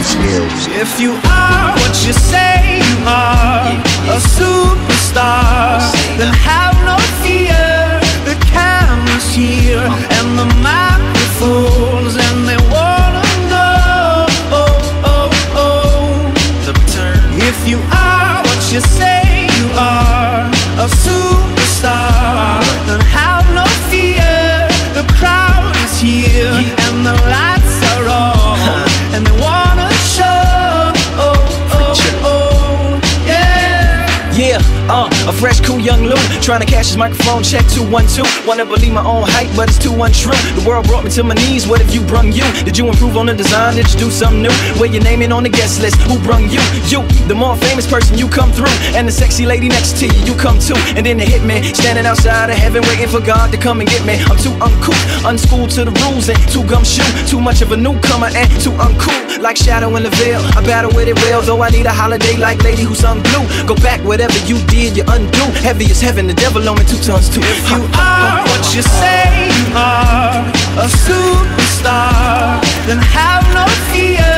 Skills. If you are what you say you are, a superstar, then have no fear. The camera's here and the microphones, and they wanna know. Oh, oh, oh. If you are what you say you are, a superstar, then have no fear. The crowd is here and the lights are on, and they wanna. A fresh, cool young loon, trying to catch his microphone, check 212. Wanna believe my own hype, but it's too untrue. The world brought me to my knees, what if you brung you? Did you improve on the design, did you do something new? Where your name in on the guest list, who brung you? You, the more famous person, you come through. And the sexy lady next to you, you come too. And then the hitman, standing outside of heaven, waiting for God to come and get me. I'm too uncool, unschooled to the rules and too gumshoe. Too much of a newcomer and too uncool. Like shadow in the veil, I battle with it real. Though I need a holiday like lady who's unblue. Go back, whatever you did, you undo. Heavy as heaven, the devil on me 2 tons 2. If you are what you say you are, a superstar, then have no fear.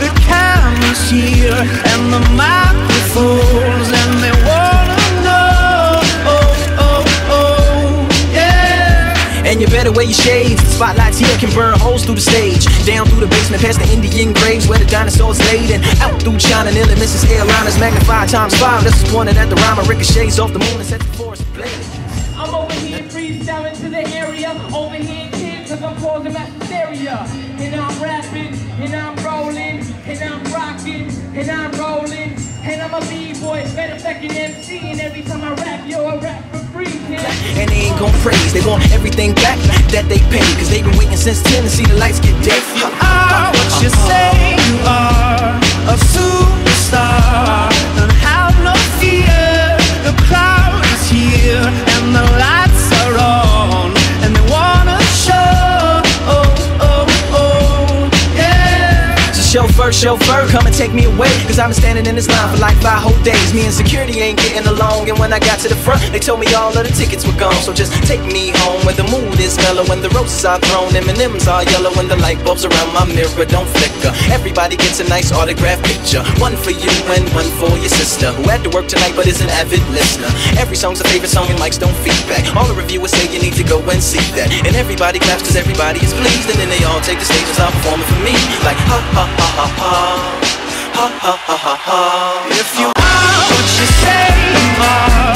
The camera's here and the microphones, and they wanna know. Oh, oh, oh, yeah. And you better wear your shades. Spotlights here can burn holes through the stage. Down through the basement, past the Indian graves where the dinosaurs laid, and out through China, nearly misses airliners, magnified ×5. This is pointed at the rhyme. I ricochets off the moon and set the forest blaze. I'm over here freestyling to the area, over here kids, cause I'm causing my hysteria. And I'm rapping, and I'm rolling, and I'm rocking, and I'm rolling. And I'm a b-boy, better fucking MC, and every time I rap, yo, I rap for free, kid. And they ain't gon' praise, they want everything back that they pay, cause they been waiting since 10 to see the lights get dead. You are what you say you are, a superstar, don't have no fear. The crowd is here and the lights are on, and they wanna show. Oh, oh, oh, yeah. So chauffeur, chauffeur, come and take me away, cause I've been standing in this line for like 5 whole days. Me and security ain't getting along, and when I got to the front, they told me all of the tickets were gone. So just take me home where the mood is mellow, when the roses are thrown, M&M's are yellow, and the light bulbs around my mirror don't flicker. Everybody gets a nice autograph picture, one for you and one for your sister, who had to work tonight but is an avid listener. Every song's a favorite song and mics don't feedback. All the reviewers say you need to go and see that, and everybody claps cause everybody is pleased. And then they all take the stage and start performing for me, like ha ha ha ha ha. Ha ha ha ha ha. If you are what you say you are.